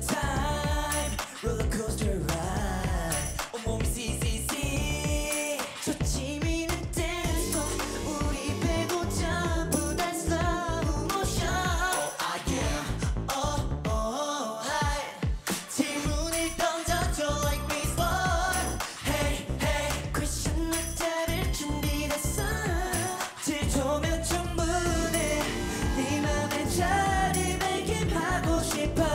time roller coaster ride 온몸이 CCC 저 취미는 dance floor 우리 빼고 전부 다 slow motion Oh I am oh oh hi 질문을 던져줘 like me slow Hey hey question 문자를 준비됐어 질투면 충분해 네 맘에 자리매김하고 싶어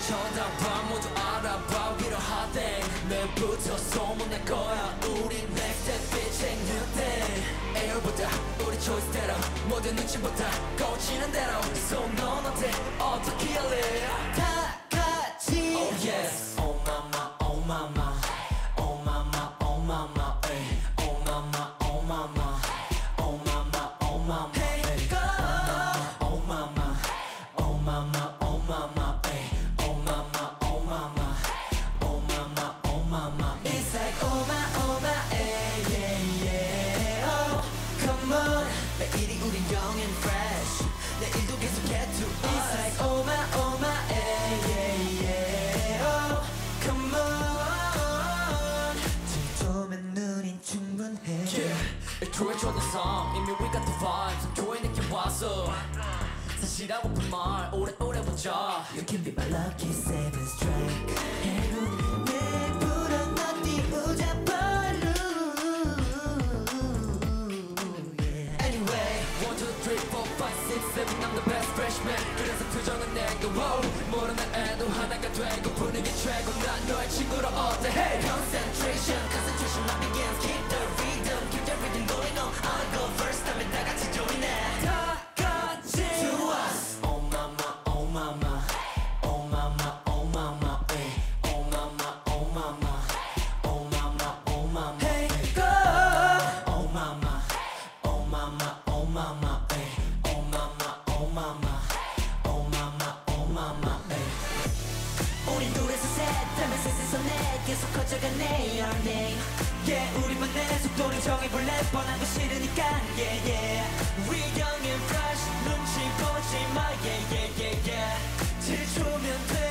쳐다봐 모두 알아봐 we the hot thing 내부터 소문날 거야 우리 next step bitching new thing 에어보다 우리 choice대로 모든 눈치보다 꽂히는 대로 So 넌 어때 어떻게 할래 다 같이 Oh yes Oh mama oh mama Oh mama oh mama Oh mama oh mama Oh mama oh mama Hey go Oh mama oh mama oh mama 내일이 우린 young and fresh 내일도 계속 get to us It's like oh my yeah yeah yeah oh come on 질투면 눈이 충분해 Yeah 애초에 좋았던 이미 we got the vibes 애초에 느낌 왔어 사실하고 픈 말 오래오래 보자 You can be my lucky seven strike 해로 내 불안 너 띄우자 I'm the best freshman 그래서 표정은 내게 wow 모르는 애도 하나가 되고 분위기 최고 난 너의 친구로 어때 Hey Concentration Concentration not begins Keep the rhythm Keep the rhythm going on I'll go first time 다 같이 join it 다 같이 To us Oh mama oh mama Oh mama oh mama Oh mama oh mama Oh mama oh mama Hey go Oh mama oh mama oh mama 계속 커져가네 our name Yeah 우리만의 속도를 정해볼래 뻔한 거 싫으니까 Yeah yeah We young and fresh 눈치 보지 마 Yeah yeah yeah yeah 질투면 돼